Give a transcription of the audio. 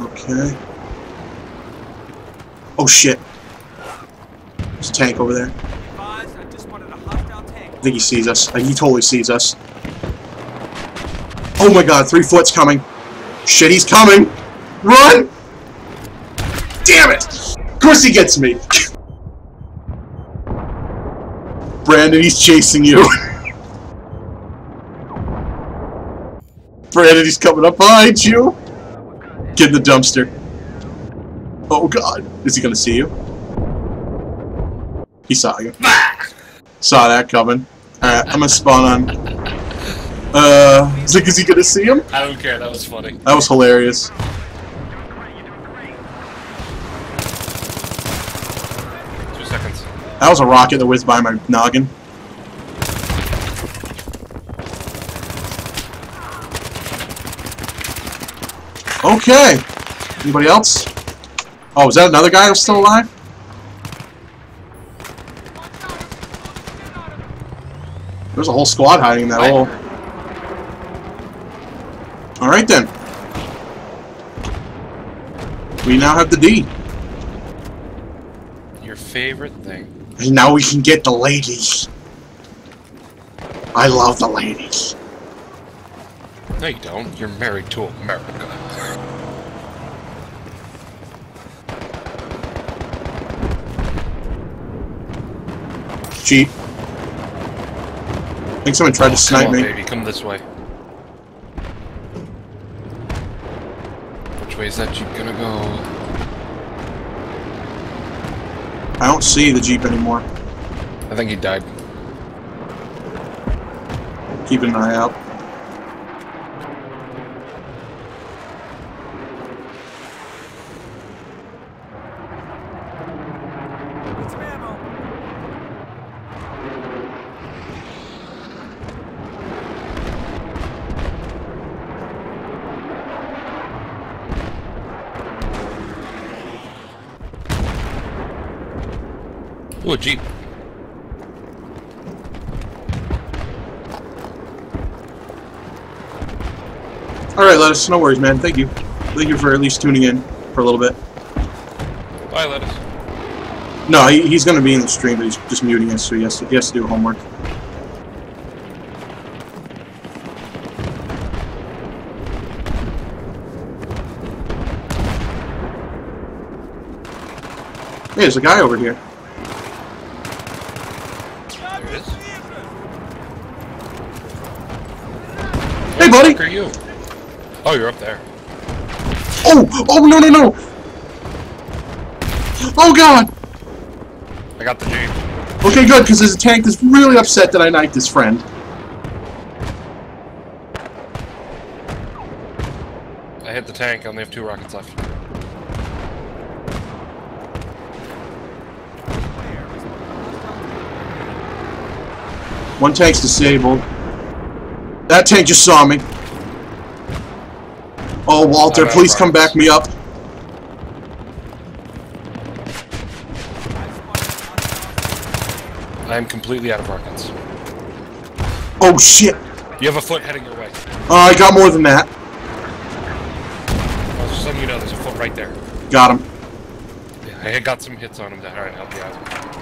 Okay. Oh shit. There's a tank over there. I think he sees us. He totally sees us. Oh my god, 3 foot's coming. Shit, he's coming. Run! Damn it! Of course he gets me. Brandon, he's chasing you. Brandon, he's coming up behind you. Get in the dumpster. Oh god. Is he gonna see you? He saw you. Saw that coming. Alright, I'm gonna spawn on. Is he gonna see him? I don't care, that was funny. That was hilarious. You're doing great. 2 seconds. That was a rocket that whizzed by my noggin. Okay! Anybody else? Oh, is that another guy who's still alive? There's a whole squad hiding in that hole. Alright then. We now have the D. Your favorite thing. And now we can get the ladies. I love the ladies. No you don't. You're married to America. Cheap. I think someone tried to snipe me. Baby, come this way. Which way is that Jeep gonna go? I don't see the Jeep anymore. I think he died. Keep an eye out. Ooh, a Jeep. Alright, Lettuce, no worries, man. Thank you. Thank you for at least tuning in for a little bit. Bye, Lettuce. No, he's going to be in the stream, but he's just muting us, so he has to do homework. Hey, there's a guy over here. Hey, buddy! Who the fuck are you? Oh, you're up there. Oh! Oh, no, no, no! Oh, God! I got the Jeep. Okay, good, because there's a tank that's really upset that I knifed his friend. I hit the tank. I only have 2 rockets left. One tank's disabled. That tank just saw me. Oh, Walter, please come back me up. I am completely out of rockets. Oh, shit. You have a foot heading your way. I got more than that. I was just letting you know there's a foot right there. Got him. Yeah, I got some hits on him. Alright, help you out.